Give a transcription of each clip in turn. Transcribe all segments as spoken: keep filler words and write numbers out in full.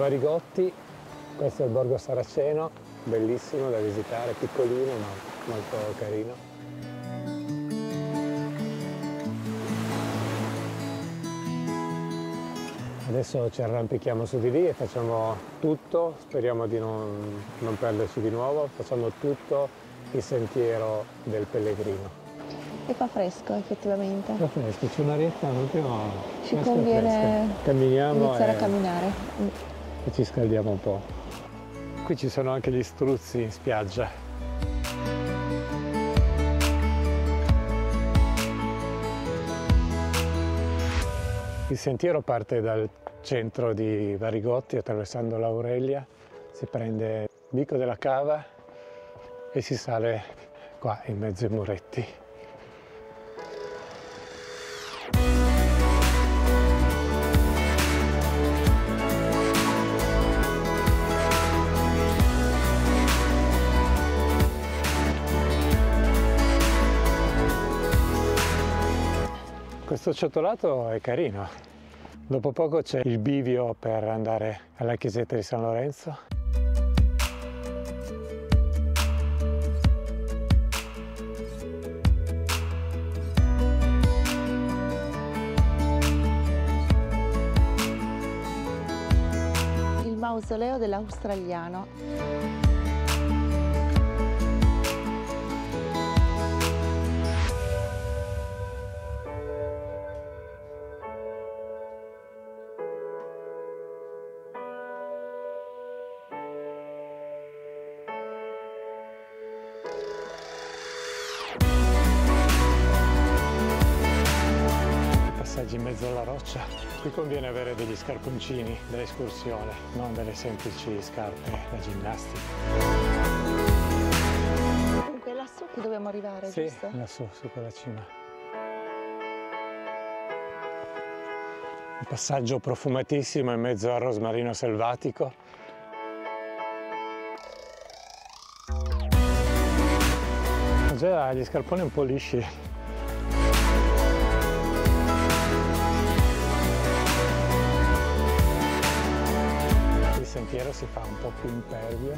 Varigotti, questo è il Borgo Saraceno, bellissimo da visitare, piccolino ma molto carino. Adesso ci arrampichiamo su di lì e facciamo tutto, speriamo di non, non perderci di nuovo, facciamo tutto il sentiero del pellegrino. E fa fresco effettivamente. Fa fresco, c'è un'arietta proprio ci fresca, conviene fresca. Camminiamo iniziare e... a camminare. E ci scaldiamo un po'. Qui ci sono anche gli struzzi in spiaggia. Il sentiero parte dal centro di Varigotti, attraversando l'Aurelia, si prende Vicolo della Cava e si sale qua in mezzo ai muretti. Questo ciottolato è carino. Dopo poco c'è il bivio per andare alla chiesetta di San Lorenzo. Il mausoleo dell'australiano. In mezzo alla roccia. Qui conviene avere degli scarponcini da escursione, non delle semplici scarpe da ginnastica. Comunque è lassù che dobbiamo arrivare, sì, giusto? Sì, lassù, su quella cima. Un passaggio profumatissimo in mezzo al rosmarino selvatico. Già gli scarponi un po' lisci. Si fa un po' più impervio.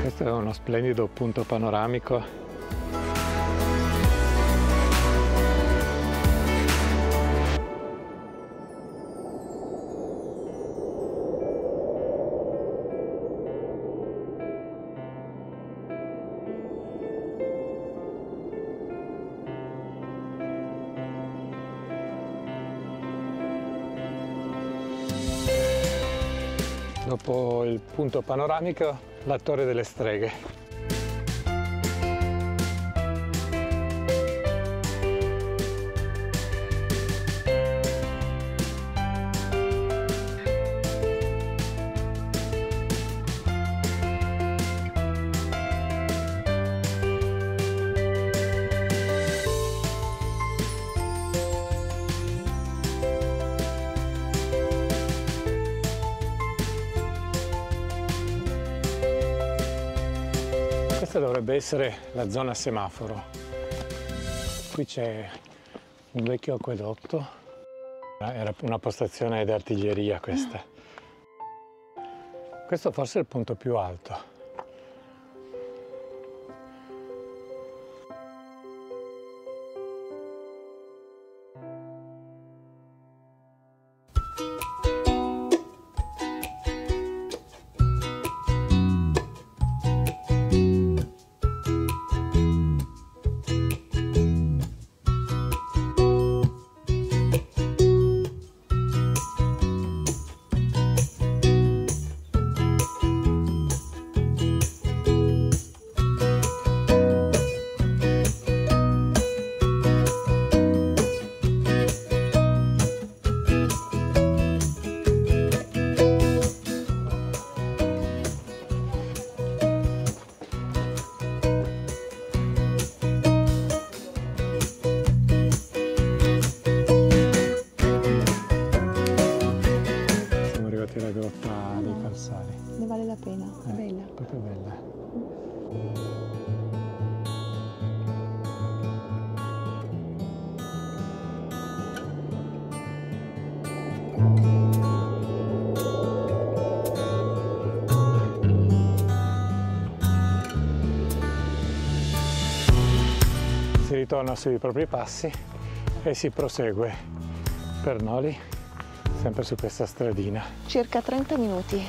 Questo è uno splendido punto panoramico. Dopo il punto panoramico, la Torre delle Streghe. Questa dovrebbe essere la zona semaforo. Qui c'è un vecchio acquedotto, era una postazione d'artiglieria questa. Questo forse è il punto più alto. ne vale la pena, è eh, bella. Proprio bella. Si ritorna sui propri passi e si prosegue per Noli, sempre su questa stradina. Circa trenta minuti.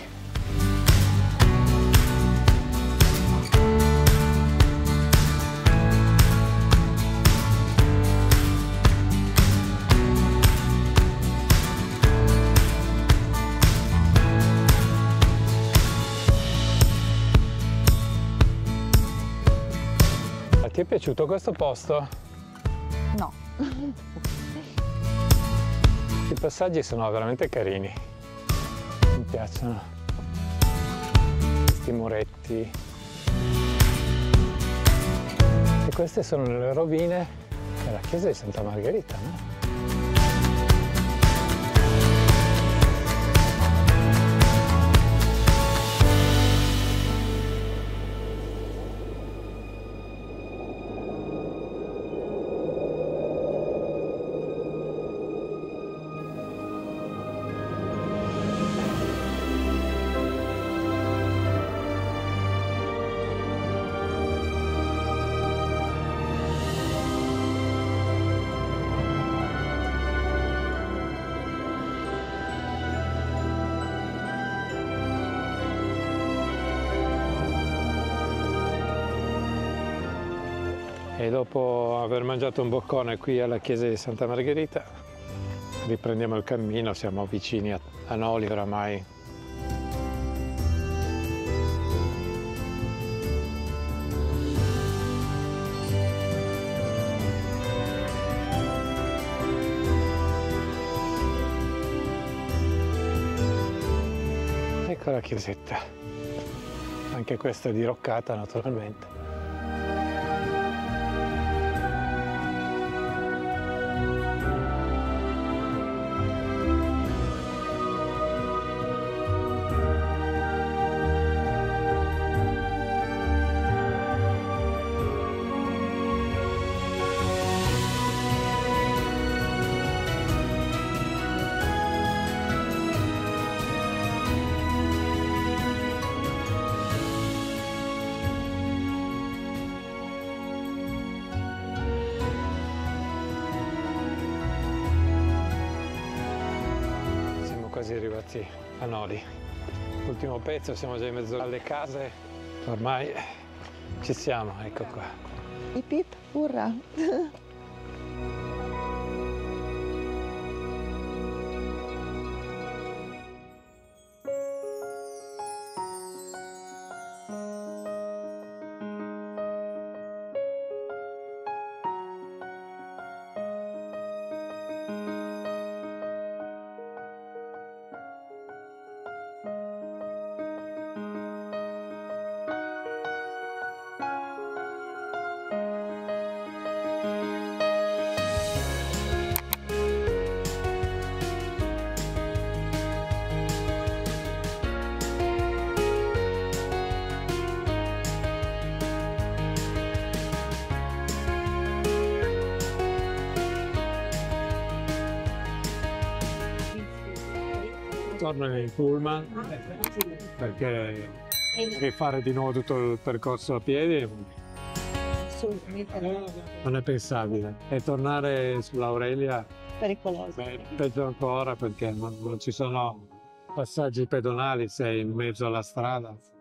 Ma ti è piaciuto questo posto? No. I passaggi sono veramente carini, mi piacciono questi muretti, e queste sono le rovine della chiesa di Santa Margherita, no? E dopo aver mangiato un boccone qui alla chiesa di Santa Margherita riprendiamo il cammino, siamo vicini a, a Noli oramai. Ecco la chiesetta, anche questa è diroccata naturalmente. Siamo arrivati a Noli, l'ultimo pezzo, siamo già in mezzo alle case, ormai ci siamo, ecco qua. Hip hip, urrà! Torno in pullman perché rifare di nuovo tutto il percorso a piedi non è pensabile, e tornare sull'Aurelia pericoloso, è peggio ancora perché non, non ci sono passaggi pedonali, sei in mezzo alla strada.